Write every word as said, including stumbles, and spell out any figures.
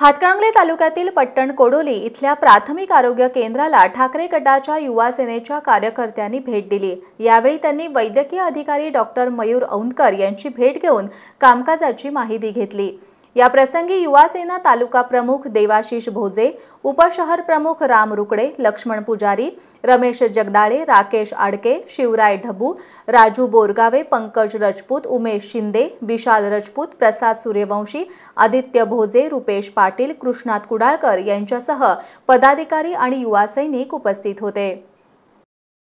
हाटकांगळे तालुक्यातील पट्टणकोडोली इथल्या प्राथमिक आरोग्य केंद्राला ठाकरे गटाच्या युवा सेनेच्या कार्यकर्त्यांनी भेट दिली। यावेळी त्यांनी वैद्यकीय अधिकारी डॉ मयूर औनकर यांची भेट घेऊन कामकाजाची माहिती घेतली। या प्रसंगी युवा सेना तालुका प्रमुख देवाशिष भोजे, उपशहर प्रमुख राम रुकड़े, लक्ष्मण पुजारी, रमेश जगदाड़े, राकेश आड़के, शिवराय ढबू, राजू बोरगावे, पंकज राजपूत, उमेश शिंदे, विशाल राजपूत, प्रसाद सूर्यवंशी, आदित्य भोजे, रूपेश पाटिल, कृष्णात कुडाकर यांच्यासह पदाधिकारी आणि युवा सैनिक उपस्थित होते।